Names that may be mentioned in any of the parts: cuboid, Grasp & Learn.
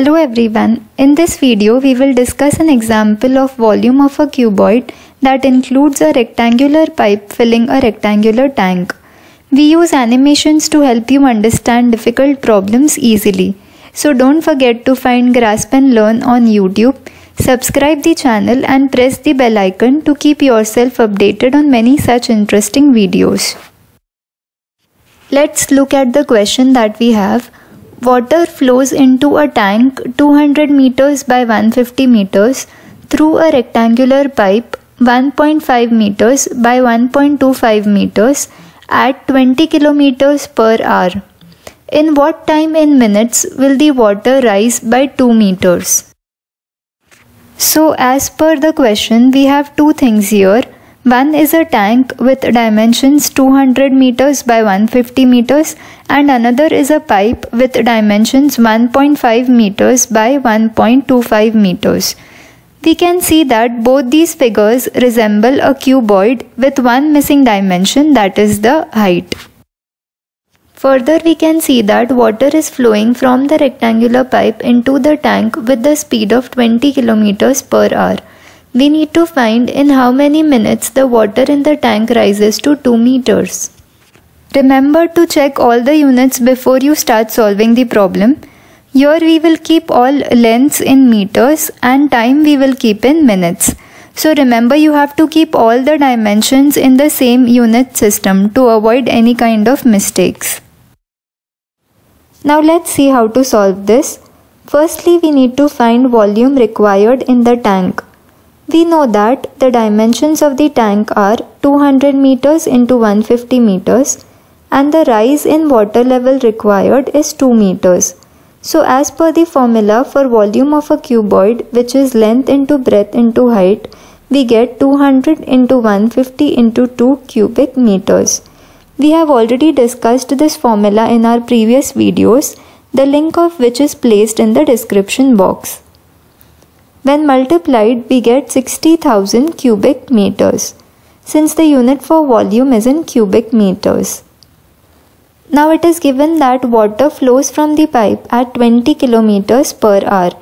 Hello everyone, in this video we will discuss an example of volume of a cuboid that includes a rectangular pipe filling a rectangular tank. We use animations to help you understand difficult problems easily. So don't forget to find Grasp and Learn on YouTube. Subscribe the channel and press the bell icon to keep yourself updated on many such interesting videos. Let's look at the question that we have. Water flows into a tank 200 meters by 150 meters through a rectangular pipe 1.5 meters by 1.25 meters at 20 kilometers per hour. In what time in minutes will the water rise by 2 meters? So as per the question, we have two things here. One is a tank with dimensions 200 meters by 150 meters and another is a pipe with dimensions 1.5 meters by 1.25 meters. We can see that both these figures resemble a cuboid with one missing dimension, that is the height. Further, we can see that water is flowing from the rectangular pipe into the tank with the speed of 20 kilometers per hour. We need to find in how many minutes the water in the tank rises to 2 meters. Remember to check all the units before you start solving the problem. Here we will keep all lengths in meters and time we will keep in minutes. So remember you have to keep all the dimensions in the same unit system to avoid any kind of mistakes. Now let's see how to solve this. Firstly, we need to find volume required in the tank. We know that the dimensions of the tank are 200 meters into 150 meters and the rise in water level required is 2 meters. So as per the formula for volume of a cuboid, which is length into breadth into height, we get 200 into 150 into 2 cubic meters. We have already discussed this formula in our previous videos, the link of which is placed in the description box. When multiplied, we get 60,000 cubic meters, since the unit for volume is in cubic meters. Now it is given that water flows from the pipe at 20 kilometers per hour,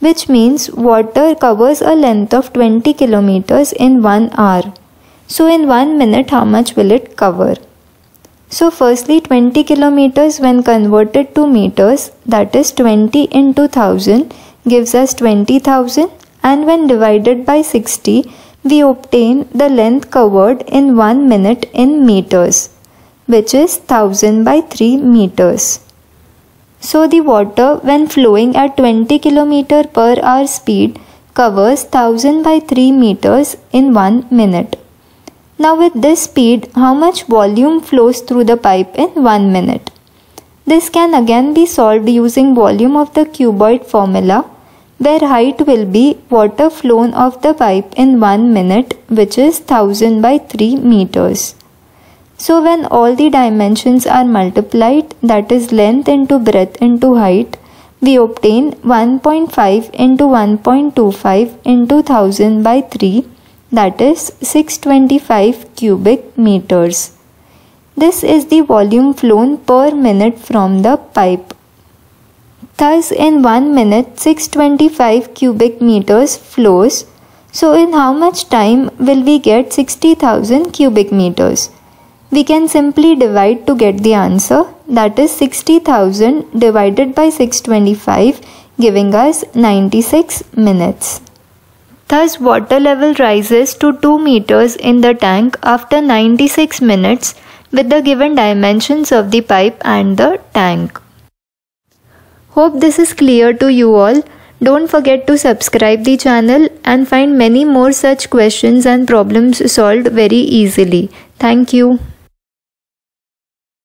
which means water covers a length of 20 kilometers in 1 hour. So in 1 minute, how much will it cover? So firstly, 20 kilometers when converted to meters, that is 20 into 1000. Gives us 20,000, and when divided by 60, we obtain the length covered in 1 minute in meters, which is 1000 by 3 meters. So the water when flowing at 20 km per hour speed covers 1000 by 3 meters in 1 minute. Now with this speed, how much volume flows through the pipe in 1 minute? This can again be solved using volume of the cuboid formula, where height will be water flown off the pipe in 1 minute, which is 1000 by 3 meters. So when all the dimensions are multiplied, that is length into breadth into height, we obtain 1.5 into 1.25 into 1000 by 3, that is 625 cubic meters. This is the volume flown per minute from the pipe. Thus in 1 minute 625 cubic meters flows. So in how much time will we get 60,000 cubic meters? We can simply divide to get the answer, that is 60,000 divided by 625, giving us 96 minutes. Thus water level rises to 2 meters in the tank after 96 minutes. With the given dimensions of the pipe and the tank. Hope this is clear to you all. Don't forget to subscribe the channel and find many more such questions and problems solved very easily. Thank you.